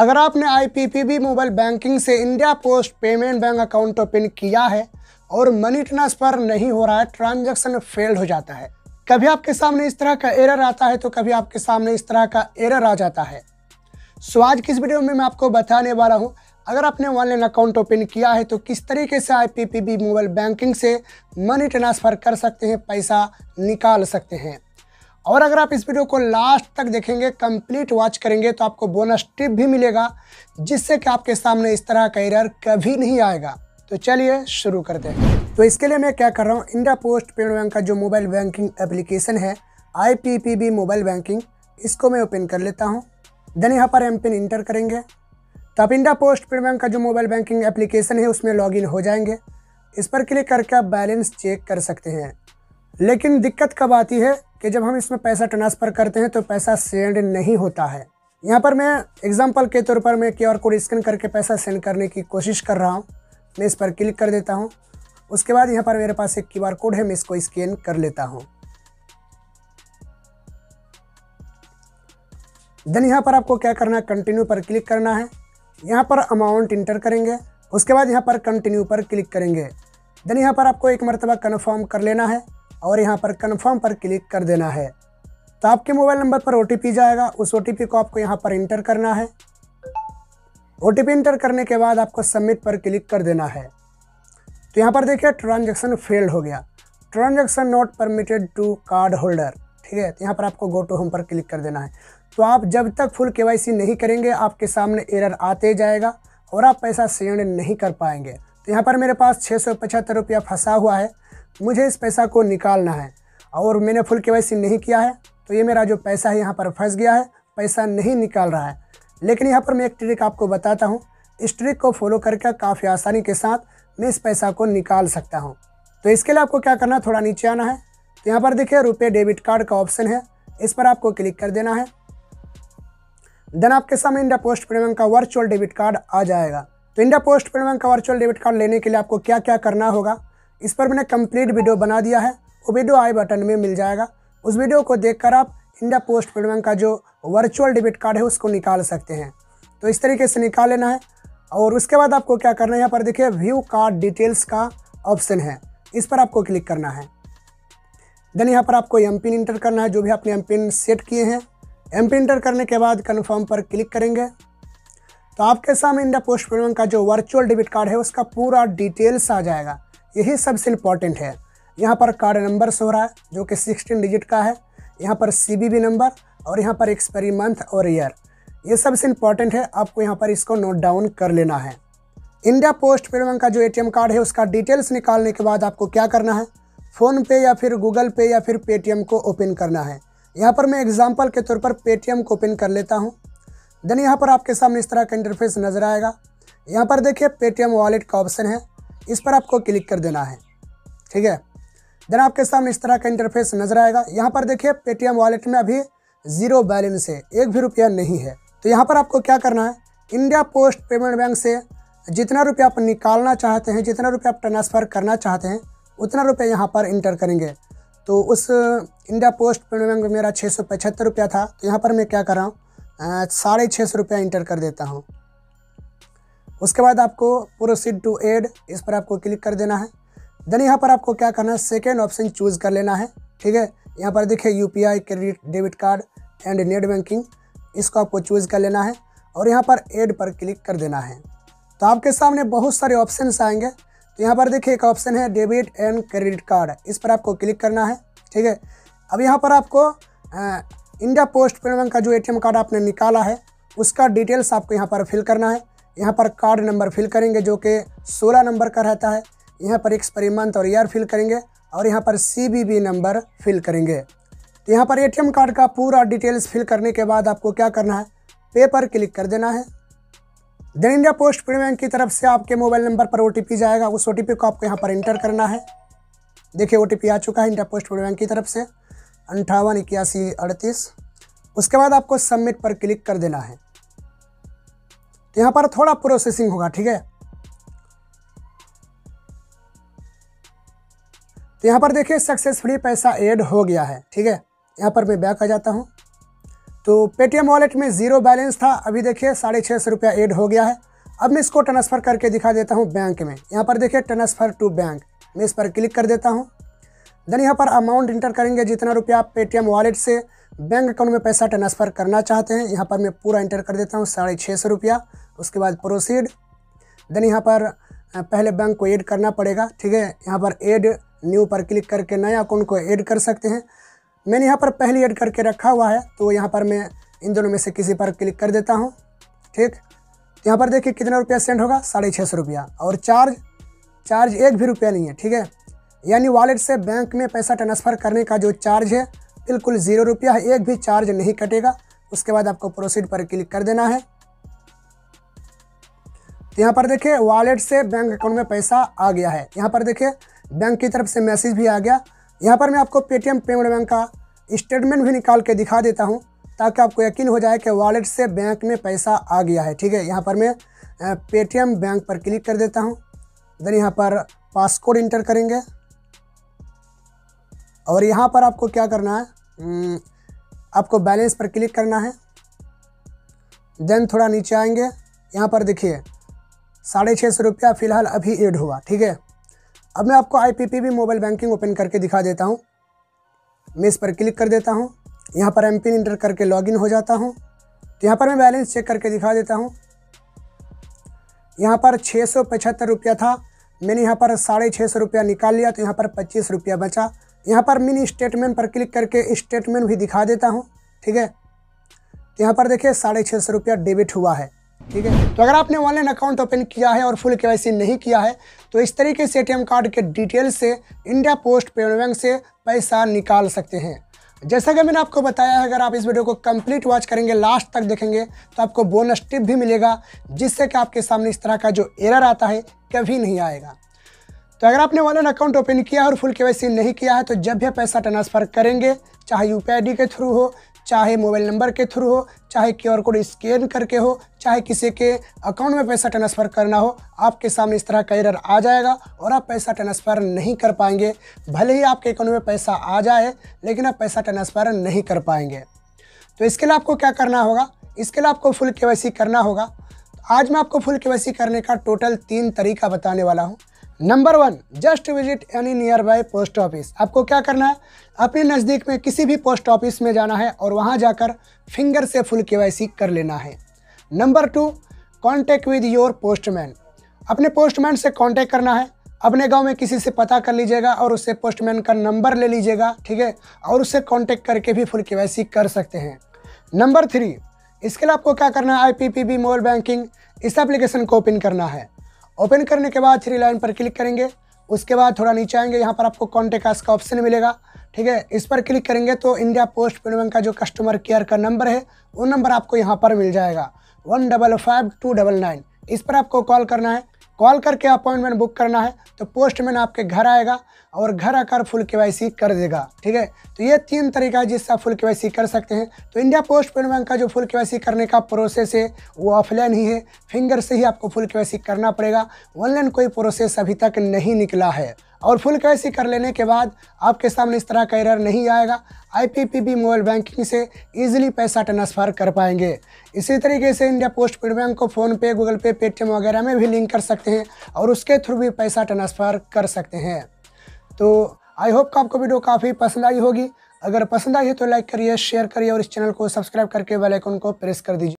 अगर आपने IPPB mobile banking से India post payment bank account open किया है और मनी ट्रांसफ़र नहीं हो रहा है, ट्रांजैक्शन फेल्ड हो जाता है, कभी आपके सामने इस तरह का एरर आता है तो कभी आपके सामने इस तरह का एरर आ जाता है। सो आज की इस वीडियो में मैं आपको बताने वाला हूं, अगर आपने ऑनलाइन अकाउंट ओपन किया है तो किस तरीके से IPPB मोबाइल बैंकिंग से मनी ट्रांसफ़र कर सकते हैं, पैसा निकाल सकते हैं। और अगर आप इस वीडियो को लास्ट तक देखेंगे, कंप्लीट वॉच करेंगे तो आपको बोनस टिप भी मिलेगा, जिससे कि आपके सामने इस तरह का एरर कभी नहीं आएगा। तो चलिए शुरू करते हैं। तो इसके लिए मैं क्या कर रहा हूँ, इंडिया पोस्ट पेमेंट बैंक का जो मोबाइल बैंकिंग एप्लीकेशन है IPPB मोबाइल बैंकिंग, इसको मैं ओपन कर लेता हूँ। देन यहाँ पर एम पिन इंटर करेंगे तो आप इंडिया पोस्ट पेमेंट बैंक का जो मोबाइल बैंकिंग एप्लीकेशन है उसमें लॉगिन हो जाएंगे। इस पर क्लिक करके आप बैलेंस चेक कर सकते हैं। लेकिन दिक्कत कब आती है कि जब हम इसमें पैसा ट्रांसफ़र करते हैं तो पैसा सेंड नहीं होता है। यहाँ पर मैं एग्जांपल के तौर पर मैं QR कोड स्कैन करके पैसा सेंड करने की कोशिश कर रहा हूँ। मैं इस पर क्लिक कर देता हूँ। उसके बाद यहाँ पर मेरे पास एक QR कोड है, मैं इसको स्कैन कर लेता हूँ। देन यहाँ पर आपको क्या करना है, कंटिन्यू पर क्लिक करना है। यहाँ पर अमाउंट इंटर करेंगे, उसके बाद यहाँ पर कंटिन्यू पर क्लिक करेंगे। देन यहाँ पर आपको एक मरतबा कन्फर्म कर लेना है और यहाँ पर कन्फर्म पर क्लिक कर देना है। तो आपके मोबाइल नंबर पर OTP जाएगा, उस OTP को आपको यहाँ पर इंटर करना है। OTP इंटर करने के बाद आपको सबमिट पर क्लिक कर देना है। तो यहाँ पर देखिए ट्रांजैक्शन फेल हो गया, transaction not permitted to card holder. ठीक है, तो यहाँ पर आपको गो टू होम पर क्लिक कर देना है। तो आप जब तक फुल KYC नहीं करेंगे आपके सामने एरर आते जाएगा और आप पैसा सेंड नहीं कर पाएंगे। तो यहाँ पर मेरे पास 675 रुपया फंसा हुआ है, मुझे इस पैसा को निकालना है और मैंने फुल KYC नहीं किया है, तो ये मेरा जो पैसा है यहाँ पर फंस गया है, पैसा नहीं निकाल रहा है। लेकिन यहाँ पर मैं एक ट्रिक आपको बताता हूँ, इस ट्रिक को फॉलो करके काफ़ी आसानी के साथ मैं इस पैसा को निकाल सकता हूँ। तो इसके लिए आपको क्या करना है, थोड़ा नीचे आना है। तो यहाँ पर देखिए रुपये डेबिट कार्ड का ऑप्शन है, इस पर आपको क्लिक कर देना है। देन आपके सामने इंडिया पोस्ट पेमेंट बैंक का वर्चुअल डेबिट कार्ड आ जाएगा। तो इंडिया पोस्ट पेमेंट बैंक का वर्चुअल डेबिट कार्ड लेने के लिए आपको क्या क्या करना होगा, इस पर मैंने कंप्लीट वीडियो बना दिया है, वो वीडियो आई बटन में मिल जाएगा। उस वीडियो को देखकर आप इंडिया पोस्ट पेमेंट बैंक का जो वर्चुअल डेबिट कार्ड है उसको निकाल सकते हैं। तो इस तरीके से निकाल लेना है। और उसके बाद आपको क्या करना है, यहाँ पर देखिए व्यू कार्ड डिटेल्स का ऑप्शन है, इस पर आपको क्लिक करना है। देन यहाँ पर आपको एम पिन इंटर करना है, जो भी आपने MPIN सेट किए हैं। MPIN इंटर करने के बाद कन्फर्म पर क्लिक करेंगे तो आपके सामने इंडिया पोस्ट पेमेंट बैंक का जो वर्चुअल डेबिट कार्ड है उसका पूरा डिटेल्स आ जाएगा। यही सबसे इम्पॉर्टेंट है। यहाँ पर कार्ड नंबर शो रहा है जो कि 16 डिजिट का है, यहाँ पर CVV नंबर और यहाँ पर एक्सपायरी मंथ और ईयर, ये सबसे इम्पॉर्टेंट है। आपको यहाँ पर इसको नोट डाउन कर लेना है। इंडिया पोस्ट पेमेंट बैंक का जो ATM कार्ड है उसका डिटेल्स निकालने के बाद आपको क्या करना है, फ़ोनपे या फिर गूगल पे या फिर PayTM को ओपन करना है। यहाँ पर मैं एग्जाम्पल के तौर पर PayTM को ओपन कर लेता हूँ। देन यहाँ पर आपके सामने इस तरह का इंटरफेस नज़र आएगा। यहाँ पर देखिए PayTM वॉलेट का ऑप्शन है, इस पर आपको क्लिक कर देना है। ठीक है, देन आपके सामने इस तरह का इंटरफेस नज़र आएगा। यहाँ पर देखिए PayTM वॉलेट में अभी 0 बैलेंस है, 1 भी रुपया नहीं है। तो यहाँ पर आपको क्या करना है, इंडिया पोस्ट पेमेंट बैंक से जितना रुपया आप निकालना चाहते हैं, जितना रुपया आप ट्रांसफ़र करना चाहते हैं, उतना रुपया यहाँ पर इंटर करेंगे। तो उस इंडिया पोस्ट पेमेंट बैंक में मेरा 675 रुपया था, तो यहाँ पर मैं क्या कर रहा हूँ, 650 रुपया इंटर कर देता हूँ। उसके बाद आपको प्रोसीड टू एड, इस पर आपको क्लिक कर देना है। देन यहाँ पर आपको क्या करना है, सेकेंड ऑप्शन चूज़ कर लेना है। ठीक है, यहाँ पर देखिए UPI credit debit card and net banking, इसको आपको चूज़ कर लेना है और यहाँ पर एड पर क्लिक कर देना है। तो आपके सामने बहुत सारे ऑप्शन आएंगे। तो यहाँ पर देखिए एक ऑप्शन है डेबिट एंड क्रेडिट कार्ड, इस पर आपको क्लिक करना है। ठीक है, अब यहाँ पर आपको इंडिया पोस्ट पेमेंट बैंक का जो ATM कार्ड आपने निकाला है उसका डिटेल्स आपको यहाँ पर फिल करना है। यहाँ पर कार्ड नंबर फिल करेंगे जो कि 16 नंबर का रहता है, यहाँ पर एक्सपायरी मंथ और ईयर फिल करेंगे और यहाँ पर CVV नंबर फिल करेंगे। तो यहाँ पर ATM कार्ड का पूरा डिटेल्स फिल करने के बाद आपको क्या करना है, पे पर क्लिक कर देना है। Then India post payment bank की तरफ से आपके मोबाइल नंबर पर OTP जाएगा, उस OTP को आपको यहाँ पर इंटर करना है। देखिए OTP आ चुका है इंडिया पोस्ट पेमेंट बैंक की तरफ से 588138। उसके बाद आपको सबमिट पर क्लिक कर देना है। तो यहाँ पर थोड़ा प्रोसेसिंग होगा। ठीक है, तो यहाँ पर देखिए सक्सेसफुली पैसा ऐड हो गया है। ठीक है, यहाँ पर मैं बैक आ जाता हूँ। तो पेटीएम वॉलेट में ज़ीरो बैलेंस था, अभी देखिए 650 रुपया एड हो गया है। अब मैं इसको ट्रांसफ़र करके दिखा देता हूँ बैंक में। यहाँ पर देखिए ट्रांसफ़र टू बैंक, मैं इस पर क्लिक कर देता हूँ। देन यहाँ पर अमाउंट इंटर करेंगे जितना रुपया आप पेटीएम वॉलेट से बैंक अकाउंट में पैसा ट्रांसफ़र करना चाहते हैं। यहाँ पर मैं पूरा इंटर कर देता हूँ 650 रुपया। उसके बाद प्रोसीड, देन यहाँ पर पहले बैंक को ऐड करना पड़ेगा, ठीक है। यहाँ पर ऐड न्यू पर क्लिक करके नया अकाउंट को ऐड कर सकते हैं। मैंने यहाँ पर पहले ऐड करके रखा हुआ है, तो यहाँ पर मैं इन दोनों में से किसी पर क्लिक कर देता हूँ, ठीक। यहाँ पर देखिए कितना रुपया सेंड होगा, 650 रुपया। और चार्ज एक भी रुपया नहीं है, ठीक है। यानी वॉलेट से बैंक में पैसा ट्रांसफ़र करने का जो चार्ज है बिल्कुल 0 रुपया है, एक भी चार्ज नहीं कटेगा। उसके बाद आपको प्रोसीड पर क्लिक कर देना है। तो यहाँ पर देखिए वॉलेट से बैंक अकाउंट में पैसा आ गया है। यहाँ पर देखिए बैंक की तरफ से मैसेज भी आ गया। यहाँ पर मैं आपको पेटीएम पेमेंट बैंक का स्टेटमेंट भी निकाल के दिखा देता हूँ, ताकि आपको यकीन हो जाए कि वॉलेट से बैंक में पैसा आ गया है, ठीक है। यहाँ पर मैं पेटीएम बैंक पर क्लिक कर देता हूँ। देन यहाँ पर पासकोड इंटर करेंगे और यहाँ पर आपको क्या करना है, आपको बैलेंस पर क्लिक करना है। देन थोड़ा नीचे आएंगे, यहाँ पर देखिए 650 रुपया फ़िलहाल अभी ऐड हुआ, ठीक है। अब मैं आपको IPPB मोबाइल बैंकिंग ओपन करके दिखा देता हूँ। मैं इस पर क्लिक कर देता हूँ, यहाँ पर MPIN इंटर करके लॉगिन हो जाता हूँ। तो यहाँ पर मैं बैलेंस चेक करके दिखा देता हूँ। यहाँ पर 675 रुपया था, मैंने यहाँ पर 650 रुपया निकाल लिया, तो यहाँ पर 25 रुपया बचा। यहाँ पर मिनी स्टेटमेंट पर क्लिक करके स्टेटमेंट भी दिखा देता हूँ, ठीक है। तो यहाँ पर देखिए 650 रुपया डेबिट हुआ है, ठीक है। तो अगर आपने ऑनलाइन अकाउंट ओपन किया है और फुल KYC नहीं किया है, तो इस तरीके से ATM कार्ड के डिटेल से इंडिया पोस्ट पेमेंट बैंक से पैसा निकाल सकते हैं। जैसा कि मैंने आपको बताया है, अगर आप इस वीडियो को कंप्लीट वॉच करेंगे, लास्ट तक देखेंगे, तो आपको बोनस टिप भी मिलेगा, जिससे कि आपके सामने इस तरह का जो एरर आता है कभी नहीं आएगा। तो अगर आपने ऑनलाइन अकाउंट ओपन किया है और फुल KYC नहीं किया है, तो जब भी पैसा ट्रांसफ़र करेंगे, चाहे UPI ID के थ्रू हो, चाहे मोबाइल नंबर के थ्रू हो, चाहे QR कोड स्कैन करके हो, चाहे किसी के अकाउंट में पैसा ट्रांसफ़र करना हो, आपके सामने इस तरह का एरर आ जाएगा और आप पैसा ट्रांसफ़र नहीं कर पाएंगे। भले ही आपके अकाउंट में पैसा आ जाए, लेकिन आप पैसा ट्रांसफ़र नहीं कर पाएंगे। तो इसके लिए आपको क्या करना होगा, इसके लिए आपको फुल KYC करना होगा। आज मैं आपको फुल KYC करने का टोटल 3 तरीका बताने वाला हूँ। Number 1, just visit any nearby post office. आपको क्या करना है, अपने नज़दीक में किसी भी पोस्ट ऑफिस में जाना है और वहां जाकर फिंगर से फुल KYC कर लेना है। Number 2, contact with your postman. अपने पोस्टमैन से कांटेक्ट करना है। अपने गांव में किसी से पता कर लीजिएगा और उससे पोस्टमैन का नंबर ले लीजिएगा, ठीक है, और उससे कांटेक्ट करके भी फुल KYC कर सकते हैं। नंबर 3, इसके लिए आपको क्या करना है, IPPB मोबाइल बैंकिंग इस एप्लीकेशन को ओपन करना है। ओपन करने के बाद 3 लाइन पर क्लिक करेंगे। उसके बाद थोड़ा नीचे आएंगे, यहाँ पर आपको कॉन्टैक्ट आस का ऑप्शन मिलेगा, ठीक है। इस पर क्लिक करेंगे तो इंडिया पोस्ट पेमेंट बैंक का जो कस्टमर केयर का नंबर है, वो नंबर आपको यहाँ पर मिल जाएगा 155-299। इस पर आपको कॉल करना है। कॉल करके अपॉइंटमेंट बुक करना है। तो पोस्टमैन आपके घर आएगा और घर आकर फुल KYC कर देगा, ठीक है। तो ये 3 तरीका है जिससे आप फुल KYC कर सकते हैं। तो इंडिया पोस्ट पेमेंट बैंक का जो फुल KYC करने का प्रोसेस है, वो ऑफलाइन ही है। फिंगर से ही आपको फुल KYC करना पड़ेगा। ऑनलाइन कोई प्रोसेस अभी तक नहीं निकला है। और फुल KYC कर लेने के बाद आपके सामने इस तरह का एरर नहीं आएगा। IPPB मोबाइल बैंकिंग से ईजिली पैसा ट्रांसफ़र कर पाएंगे। इसी तरीके से इंडिया पोस्ट पेमेंट बैंक को फ़ोनपे, गूगल पे, PayTM वगैरह में भी लिंक कर सकते हैं और उसके थ्रू भी पैसा ट्रांसफ़र कर सकते हैं। तो आई होप कि आपको वीडियो काफ़ी पसंद आई होगी। अगर पसंद आई है तो लाइक करिए, शेयर करिए और इस चैनल को सब्सक्राइब करके बेल आइकन को प्रेस कर दीजिए।